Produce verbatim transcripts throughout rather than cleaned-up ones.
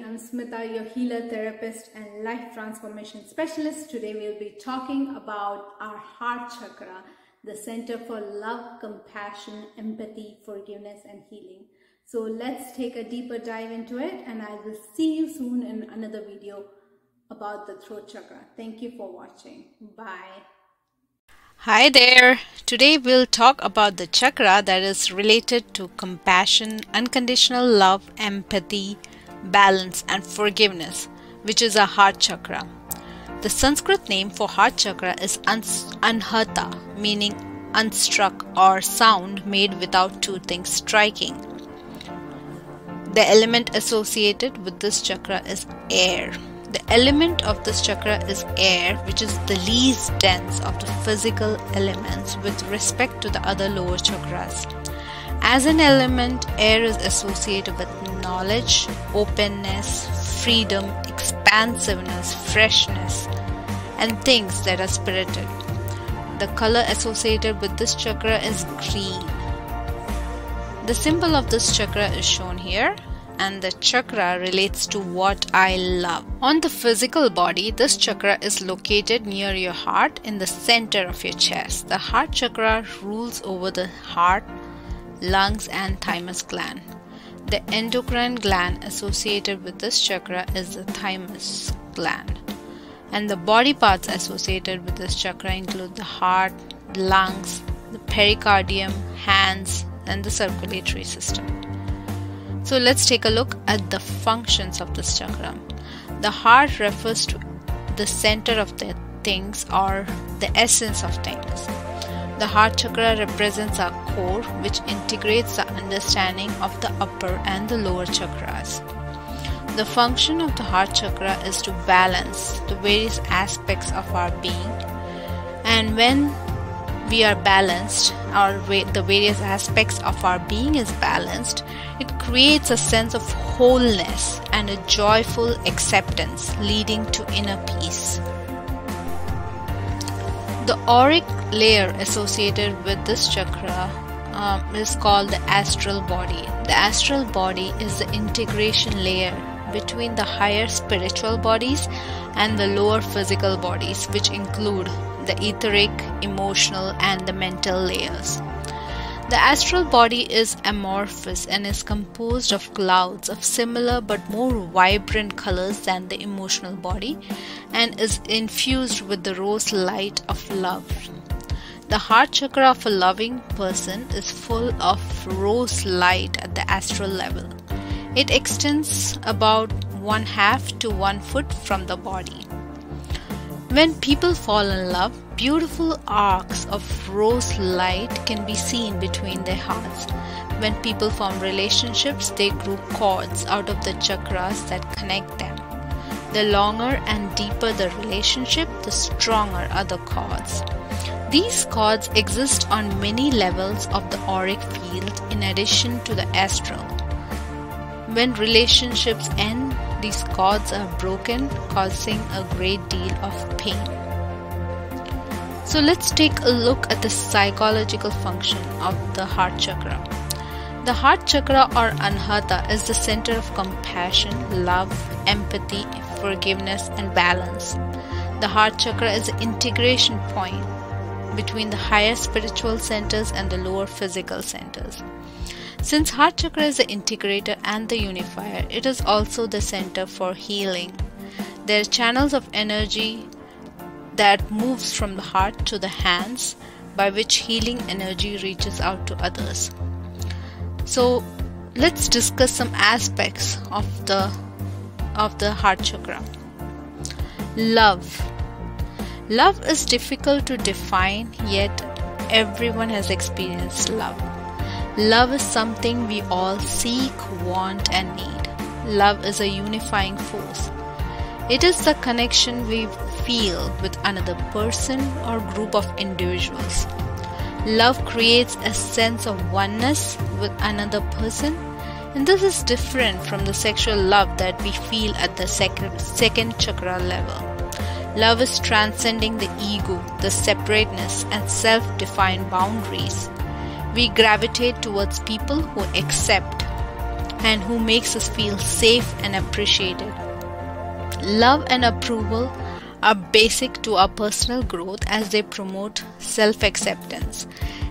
Hey, I'm Smita, your healer, therapist and life transformation specialist. Today we'll be talking about our heart chakra, the center for love, compassion, empathy, forgiveness and healing. So let's take a deeper dive into it, and I will see you soon in another video about the throat chakra. Thank you for watching. Bye. Hi there! Today we'll talk about the chakra that is related to compassion, unconditional love, empathy, balance and forgiveness, which is our heart chakra. The Sanskrit name for heart chakra is Anahata, meaning unstruck or sound made without two things striking. The element associated with this chakra is air. The element of this chakra is air, which is the least dense of the physical elements with respect to the other lower chakras. As an element, air is associated with knowledge, openness, freedom, expansiveness, freshness, and things that are spirited. The color associated with this chakra is green. The symbol of this chakra is shown here. And the chakra relates to what I love. On the physical body, this chakra is located near your heart in the center of your chest. The heart chakra rules over the heart, lungs and thymus gland. The endocrine gland associated with this chakra is the thymus gland. And the body parts associated with this chakra include the heart, lungs, the pericardium, hands and the circulatory system. So let's take a look at the functions of this chakra. The heart refers to the center of the things or the essence of things. The heart chakra represents our core, which integrates the understanding of the upper and the lower chakras. The function of the heart chakra is to balance the various aspects of our being, and when we are balanced, our the various aspects of our being is balanced, it creates a sense of wholeness and a joyful acceptance, leading to inner peace. The auric layer associated with this chakra um, is called the astral body. The astral body is the integration layer between the higher spiritual bodies and the lower physical bodies, which include the etheric, emotional and the mental layers. The astral body is amorphous and is composed of clouds of similar but more vibrant colors than the emotional body, and is infused with the rose light of love. The heart chakra of a loving person is full of rose light at the astral level. It extends about one half to one foot from the body. When people fall in love, beautiful arcs of rose light can be seen between their hearts. When people form relationships, they grow cords out of the chakras that connect them. The longer and deeper the relationship, the stronger are the cords. These cords exist on many levels of the auric field in addition to the astral. When relationships end, these cords are broken, causing a great deal of pain. So let's take a look at the psychological function of the heart chakra. The heart chakra or Anahata is the center of compassion, love, empathy, forgiveness and balance. The heart chakra is the integration point between the higher spiritual centers and the lower physical centers. Since heart chakra is the integrator and the unifier, it is also the center for healing. There are channels of energy that moves from the heart to the hands, by which healing energy reaches out to others. So let's discuss some aspects of the of the heart chakra. Love. Love is difficult to define, yet everyone has experienced love. Love is something we all seek, want and need. Love is a unifying force. It is the connection we feel with another person or group of individuals. Love creates a sense of oneness with another person, and this is different from the sexual love that we feel at the second, second chakra level. Love is transcending the ego, the separateness and self-defined boundaries. We gravitate towards people who accept, and who makes us feel safe and appreciated. Love and approval are basic to our personal growth as they promote self-acceptance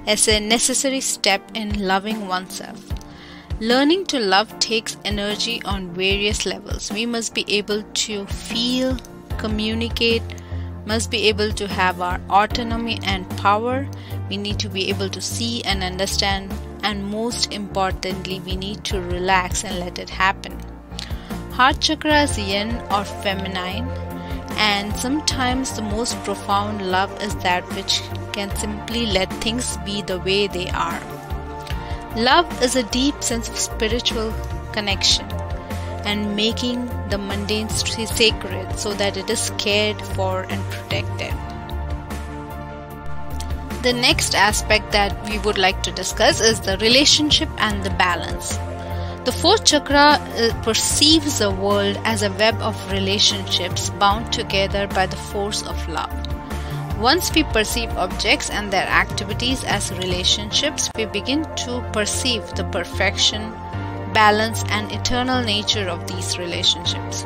as a necessary step in loving oneself. Learning to love takes energy on various levels. We must be able to feel, communicate, must be able to have our autonomy and power. We need to be able to see and understand, and most importantly, we need to relax and let it happen. Heart chakra is yin or feminine, and sometimes the most profound love is that which can simply let things be the way they are. Love is a deep sense of spiritual connection and making the mundane sacred so that it is cared for and protected. The next aspect that we would like to discuss is the relationship and the balance. The fourth chakra perceives the world as a web of relationships bound together by the force of love. Once we perceive objects and their activities as relationships, we begin to perceive the perfection, balance, and eternal nature of these relationships.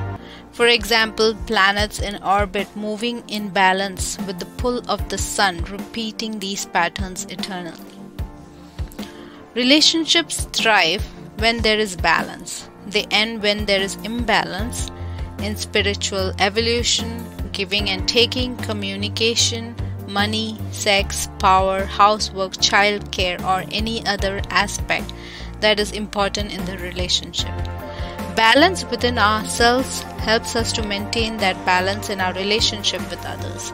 For example, planets in orbit moving in balance with the pull of the sun, repeating these patterns eternally. Relationships thrive when there is balance. They end when there is imbalance in spiritual evolution, giving and taking, communication, money, sex, power, housework, childcare, or any other aspect that is important in the relationship. Balance within ourselves helps us to maintain that balance in our relationship with others.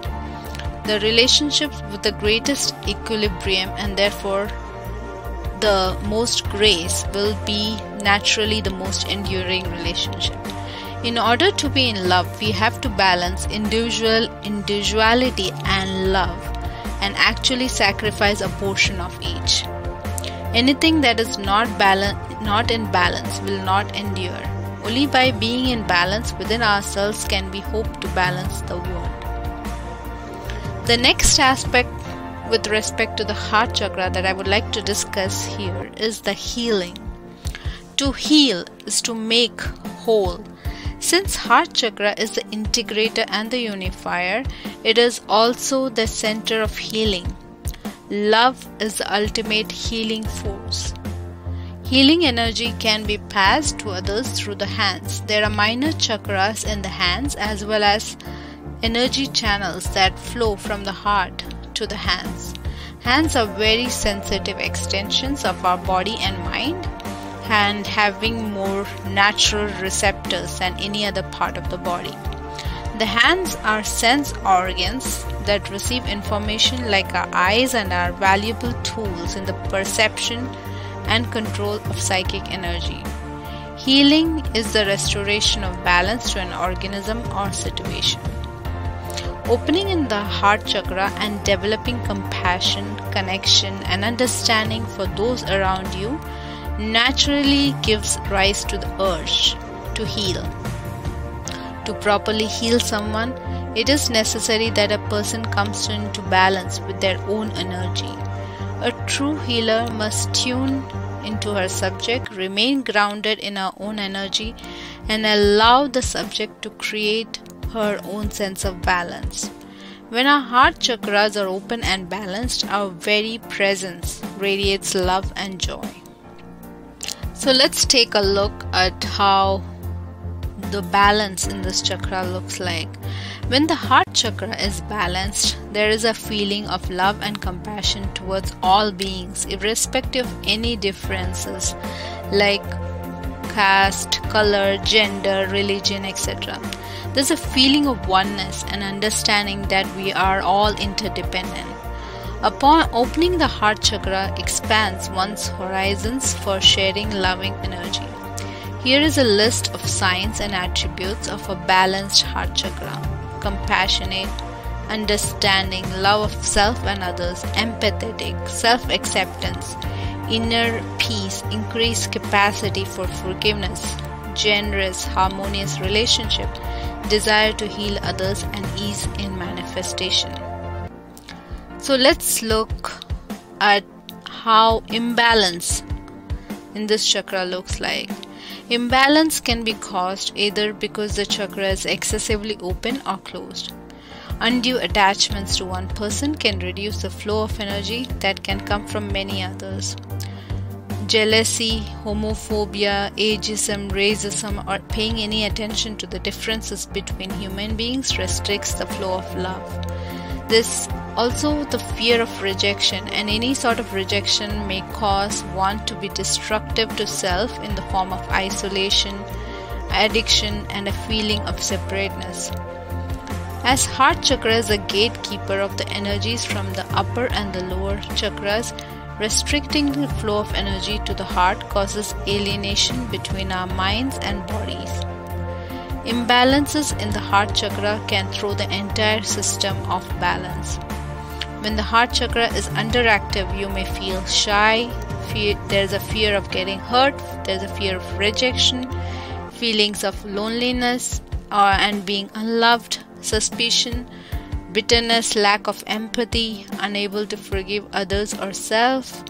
The relationships with the greatest equilibrium and therefore the most grace will be naturally the most enduring relationship. In order to be in love, we have to balance individual individuality and love and actually sacrifice a portion of each. Anything that is not balan- not in balance will not endure. Only by being in balance within ourselves can we hope to balance the world. The next aspect with respect to the heart chakra that I would like to discuss here is the healing. To heal is to make whole. Since heart chakra is the integrator and the unifier, it is also the center of healing. Love is the ultimate healing force. Healing energy can be passed to others through the hands. There are minor chakras in the hands as well as energy channels that flow from the heart to the hands. Hands are very sensitive extensions of our body and mind, and having more natural receptors than any other part of the body. The hands are sense organs that receive information like our eyes and are valuable tools in the perception and control of psychic energy. Healing is the restoration of balance to an organism or situation. Opening in the heart chakra and developing compassion, connection, and understanding for those around you naturally gives rise to the urge to heal. To properly heal someone, it is necessary that a person comes into balance with their own energy. A true healer must tune into her subject, remain grounded in her own energy, and allow the subject to create her own sense of balance. When our heart chakras are open and balanced, our very presence radiates love and joy. So let's take a look at how the balance in this chakra looks like. When the heart chakra is balanced, there is a feeling of love and compassion towards all beings, irrespective of any differences like caste, color, gender, religion, et cetera. There's a feeling of oneness and understanding that we are all interdependent. Upon opening, the heart chakra expands one's horizons for sharing loving energy. Here is a list of signs and attributes of a balanced heart chakra: compassionate, understanding, love of self and others, empathetic, self-acceptance, inner peace, increased capacity for forgiveness, generous, harmonious relationship, desire to heal others, and ease in manifestation. So let's look at how imbalance in this chakra looks like. Imbalance can be caused either because the chakra is excessively open or closed. Undue attachments to one person can reduce the flow of energy that can come from many others. Jealousy, homophobia, ageism, racism, or paying any attention to the differences between human beings restricts the flow of love. This also the fear of rejection, and any sort of rejection may cause one to be destructive to self in the form of isolation, addiction, and a feeling of separateness. As heart chakra is a gatekeeper of the energies from the upper and the lower chakras, restricting the flow of energy to the heart causes alienation between our minds and bodies. Imbalances in the heart chakra can throw the entire system off balance. When the heart chakra is underactive, you may feel shy, fear, there's a fear of getting hurt, there's a fear of rejection, feelings of loneliness uh, and being unloved, suspicion, bitterness, lack of empathy, unable to forgive others or self,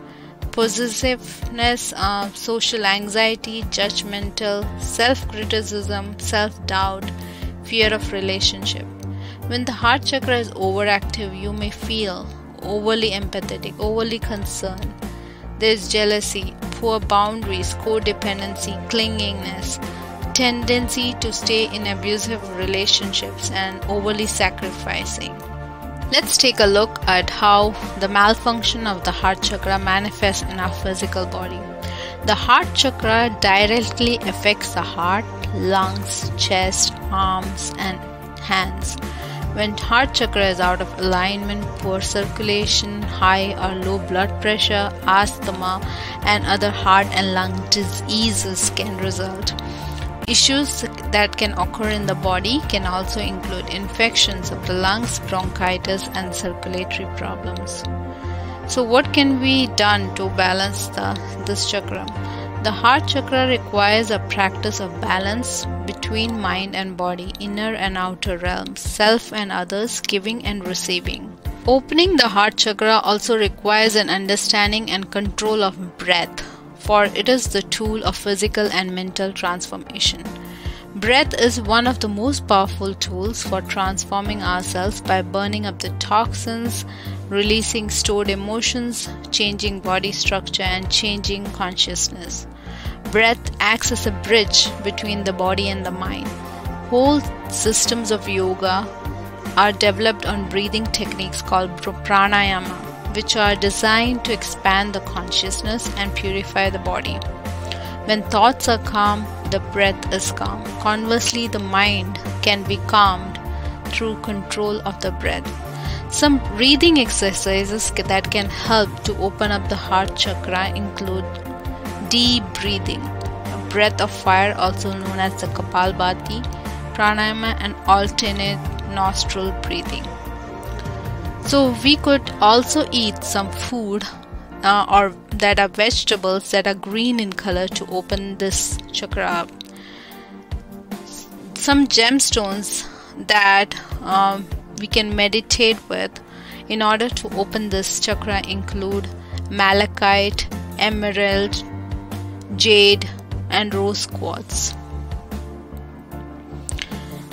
possessiveness, uh, social anxiety, judgmental, self-criticism, self-doubt, fear of relationship. When the heart chakra is overactive, you may feel overly empathetic, overly concerned. There is jealousy, poor boundaries, codependency, clinginess, tendency to stay in abusive relationships, and overly sacrificing. Let's take a look at how the malfunction of the heart chakra manifests in our physical body. The heart chakra directly affects the heart, lungs, chest, arms, and hands. When heart chakra is out of alignment, poor circulation, high or low blood pressure, asthma, and other heart and lung diseases can result. Issues that can occur in the body can also include infections of the lungs, bronchitis, and circulatory problems. So what can be done to balance the, this chakra? The heart chakra requires a practice of balance between mind and body, inner and outer realms, self and others, giving and receiving. Opening the heart chakra also requires an understanding and control of breath, for it is the tool of physical and mental transformation. Breath is one of the most powerful tools for transforming ourselves by burning up the toxins, releasing stored emotions, changing body structure, and changing consciousness. Breath acts as a bridge between the body and the mind. Whole systems of yoga are developed on breathing techniques called pranayama, which are designed to expand the consciousness and purify the body. When thoughts are calm, the breath is calm. Conversely, the mind can be calmed through control of the breath. Some breathing exercises that can help to open up the heart chakra include deep breathing, a breath of fire also known as the kapalbhati, pranayama, and alternate nostril breathing. So we could also eat some food uh, or that are vegetables that are green in color to open this chakra up. Some gemstones that um, we can meditate with in order to open this chakra include malachite, emerald, jade, and rose quartz.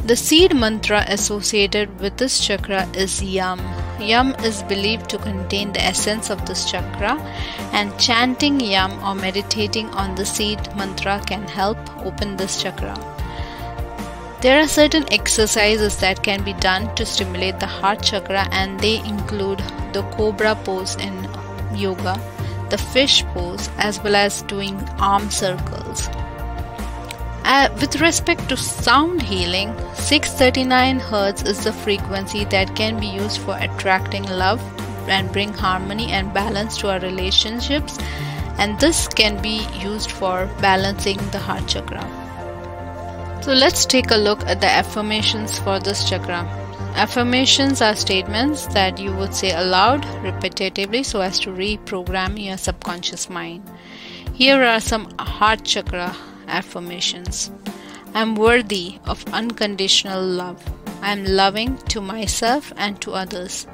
The seed mantra associated with this chakra is YAM. YAM is believed to contain the essence of this chakra, and chanting YAM or meditating on the seed mantra can help open this chakra. There are certain exercises that can be done to stimulate the heart chakra, and they include the cobra pose in yoga, the fish pose, as well as doing arm circles. Uh, with respect to sound healing, six thirty-nine hertz is the frequency that can be used for attracting love and bring harmony and balance to our relationships, and this can be used for balancing the heart chakra. So let's take a look at the affirmations for this chakra. Affirmations are statements that you would say aloud repetitively so as to reprogram your subconscious mind. Here are some heart chakra affirmations. I am worthy of unconditional love. I am loving to myself and to others.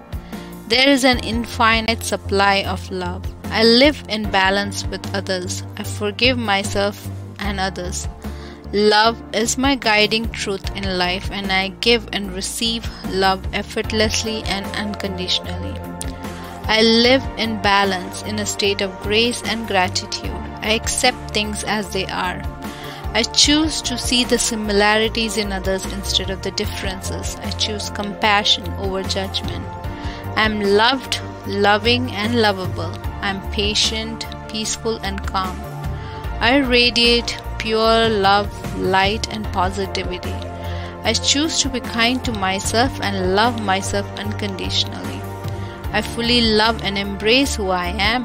There is an infinite supply of love. I live in balance with others. I forgive myself and others. Love is my guiding truth in life, and I give and receive love effortlessly and unconditionally. I live in balance, in a state of grace and gratitude. I accept things as they are. I choose to see the similarities in others instead of the differences. I choose compassion over judgment. I am loved, loving, and lovable. I am patient, peaceful, and calm. I radiate pure love, light, and positivity. I choose to be kind to myself and love myself unconditionally. I fully love and embrace who I am.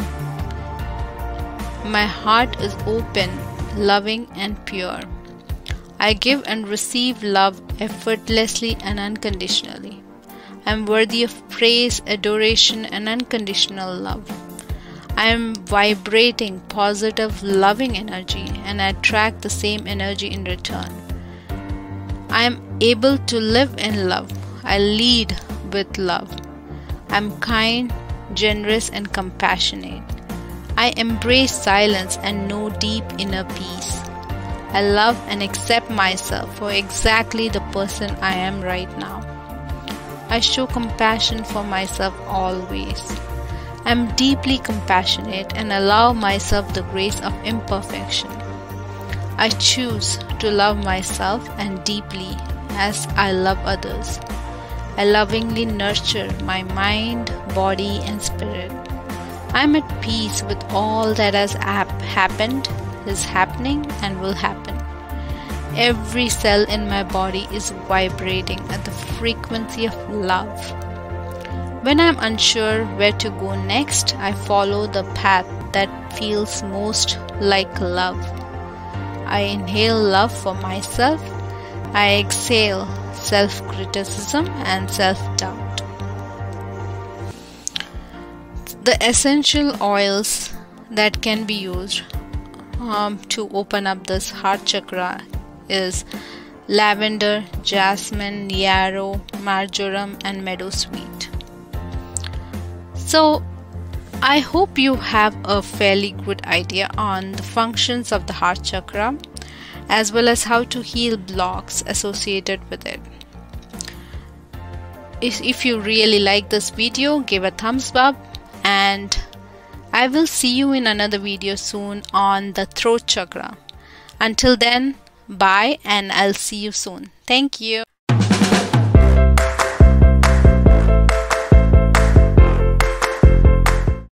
My heart is open, loving, and pure. I give and receive love effortlessly and unconditionally. I am worthy of praise, adoration, and unconditional love. I am vibrating positive, loving energy, and I attract the same energy in return. I am able to live in love. I lead with love. I am kind, generous, and compassionate. I embrace silence and know deep inner peace. I love and accept myself for exactly the person I am right now. I show compassion for myself always. I am deeply compassionate and allow myself the grace of imperfection. I choose to love myself and deeply as I love others. I lovingly nurture my mind, body, and spirit. I am at peace with all that has happened, is happening, and will happen. Every cell in my body is vibrating at the frequency of love. When I am unsure where to go next, I follow the path that feels most like love. I inhale love for myself. I exhale self-criticism and self-doubt. The essential oils that can be used um, to open up this heart chakra is lavender, jasmine, yarrow, marjoram, and meadowsweet. So, I hope you have a fairly good idea on the functions of the heart chakra as well as how to heal blocks associated with it. If, if you really like this video, give a thumbs up, and I will see you in another video soon on the throat chakra. Until then, bye, and I'll see you soon. Thank you.